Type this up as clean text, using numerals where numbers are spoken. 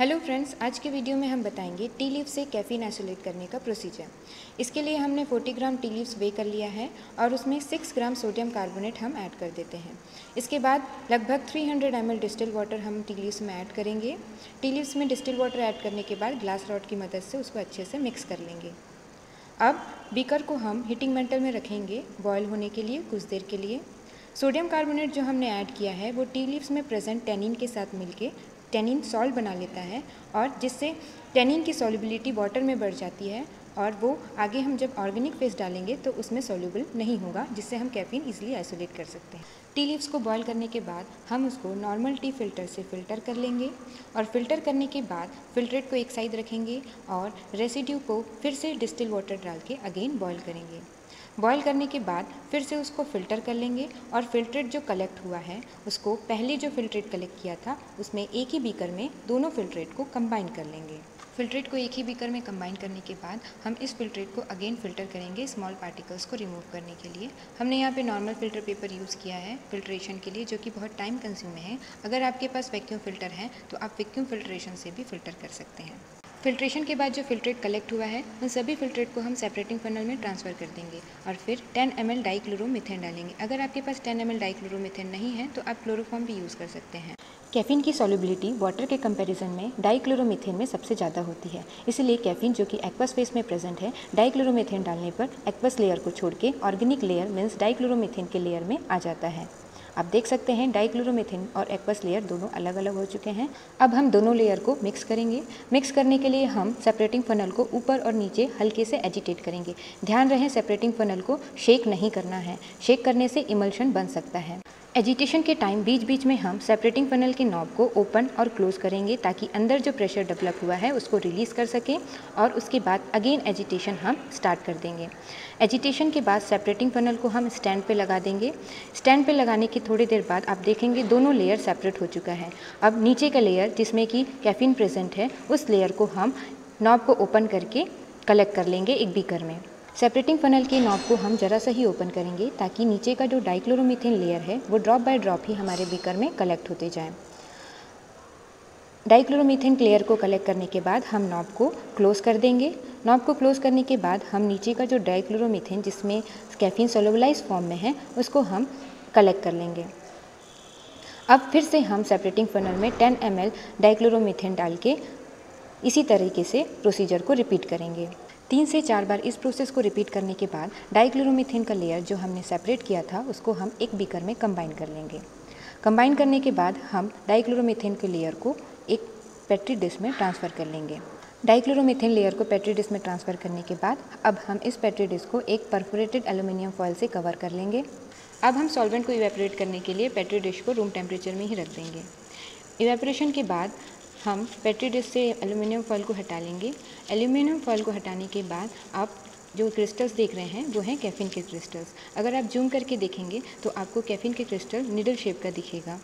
Hello friends, आज के video में हम बताएंगे टी लीफ से कैफ़ीन आइसोलेट करने का प्रोसीजर। इसके लिए हमने 40 ग्राम टी लीव्स वे कर लिया है और उसमें 6 ग्राम सोडियम कार्बोनेट हम ऐड कर देते हैं। इसके बाद लगभग 300 ml डिस्टिल्ड वाटर हम टी लीव्स में ऐड करेंगे। टी लीव्स में डिस्टिल्ड वाटर ऐड करने के बाद ग्लास रॉड की मदद से उसको अच्छे से मिक्स कर लेंगे। अब बीकर को हम हीटिंग मेंटल में रखेंगे बॉयल होने के लिए कुछ देर के लिए। सोडियम कार्बोनेट जो हमने ऐड किया है वो टी लीव्स में प्रेजेंट टैनिन के साथ मिलके टैनिन सॉल्ट बना लेता है, और जिससे टैनिन की सॉल्युबिलिटी वाटर में बढ़ जाती है और वो आगे हम जब ऑर्गेनिक फेस डालेंगे तो उसमें सॉल्युबल नहीं होगा, जिससे हम कैफीन इजीली आइसोलेट कर सकते हैं। टी लीव्स को बॉयल करने के बाद हम उसको नॉर्मल टी फिल्टर से फ़िल्टर कर लेंगे और फ़िल्टर करने के बाद फिल्ट्रेट को एक साइड रखेंगे और रेसिड्यू को फिर से डिस्टिल वाटर डाल के अगेन बॉयल करेंगे। बॉयल करने के बाद फिर से उसको फ़िल्टर कर लेंगे और फिल्ट्रेट जो कलेक्ट हुआ है उसको पहले जो फिल्ट्रेट कलेक्ट किया था उसमें एक ही बीकर में दोनों फिल्ट्रेट को कंबाइन कर लेंगे। फिल्ट्रेट को एक ही बीकर में कंबाइन करने के बाद हम इस फिल्ट्रेट को अगेन फ़िल्टर करेंगे स्मॉल पार्टिकल्स को रिमूव करने के लिए। हमने यहाँ पे नॉर्मल फ़िल्टर पेपर यूज़ किया है फिल्ट्रेशन के लिए, जो कि बहुत टाइम कंज्यूमिंग है। अगर आपके पास वैक्यूम फ़िल्टर है तो आप वैक्यूम फिल्ट्रेशन से भी फ़िल्टर कर सकते हैं। फिल्ट्रेशन के बाद जो फिल्ट्रेट कलेक्ट हुआ है उन सभी फिल्ट्रेट को हम सेपरेटिंग फनल में ट्रांसफ़र कर देंगे और फिर 10 ml डाइक्लोरोमेथेन डालेंगे। अगर आपके पास 10 ml डाइक्लोरोमेथेन नहीं है तो आप क्लोरोफॉर्म भी यूज़ कर सकते हैं। कैफीन की सॉल्युबिलिटी वाटर के कंपैरिजन में डाइक्लोरोमेथेन में सबसे ज़्यादा होती है, इसलिए कैफीन जो कि एक्वस फेस में प्रेजेंट है डाइक्लोरोमेथेन डालने पर एक्वस लेयर को छोड़ के ऑर्गेनिक लेयर मीन्स डाइक्लोरोमेथेन के लेयर में आ जाता है। आप देख सकते हैं डाइक्लोरोमेथेन और एक्वस लेयर दोनों अलग अलग हो चुके हैं। अब हम दोनों लेयर को मिक्स करेंगे। मिक्स करने के लिए हम सेपरेटिंग फनल को ऊपर और नीचे हल्के से एजिटेट करेंगे। ध्यान रहे, सेपरेटिंग फनल को शेक नहीं करना है, शेक करने से इमल्शन बन सकता है। एजिटेशन के टाइम बीच बीच में हम सेपरेटिंग फनल के नॉब को ओपन और क्लोज़ करेंगे ताकि अंदर जो प्रेशर डेवलप हुआ है उसको रिलीज़ कर सकें, और उसके बाद अगेन एजिटेशन हम स्टार्ट कर देंगे। एजिटेशन के बाद सेपरेटिंग फनल को हम स्टैंड पे लगा देंगे। स्टैंड पे लगाने की थोड़ी देर बाद आप देखेंगे दोनों लेयर सेपरेट हो चुका है। अब नीचे का लेयर जिसमें कि कैफीन प्रेजेंट है उस लेयर को हम नॉब को ओपन करके कलेक्ट कर लेंगे एक बीकर में। सेपरेटिंग फनल के नॉब को हम ज़रा सा ही ओपन करेंगे ताकि नीचे का जो डाइक्लोरोमीथेन लेयर है वो ड्रॉप बाय ड्रॉप ही हमारे बीकर में कलेक्ट होते जाएं। डाइक्लोरोमीथेन लेयर को कलेक्ट करने के बाद हम नॉब को क्लोज़ कर देंगे। नॉब को क्लोज़ करने के बाद हम नीचे का जो डाइक्लोरोमीथेन जिसमें कैफीन सोल्युबलाइज फॉर्म में है उसको हम कलेक्ट कर लेंगे। अब फिर से हम सेपरेटिंग फनल में 10 ml डाइक्लोरोमीथेन डाल के इसी तरीके से प्रोसीजर को रिपीट करेंगे। 3 से 4 बार इस प्रोसेस को रिपीट करने के बाद डाइक्लोरोमीथेन का लेयर जो हमने सेपरेट किया था उसको हम एक बीकर में कंबाइन कर लेंगे। कंबाइन करने के बाद हम डाइक्लोरोमीथेन के लेयर को एक पेट्री डिश में ट्रांसफ़र कर लेंगे। डाइक्लोरोमीथेन लेयर को पेट्री डिश में ट्रांसफ़र करने के बाद अब हम इस पेट्री डिश को एक परफोरेटेड एल्युमिनियम फॉयल से कवर कर लेंगे। अब हम सॉल्वेंट को इवेपोरेट करने के लिए पेट्री डिश को रूम टेम्परेचर में ही रख देंगे। इवेपोरेशन के बाद हम पेट्री डिश से एल्युमिनियम फॉयल को हटा लेंगे। एल्युमिनियम फॉयल को हटाने के बाद आप जो क्रिस्टल्स देख रहे हैं वो हैं कैफीन के क्रिस्टल्स। अगर आप जूम करके देखेंगे तो आपको कैफीन के क्रिस्टल निडल शेप का दिखेगा।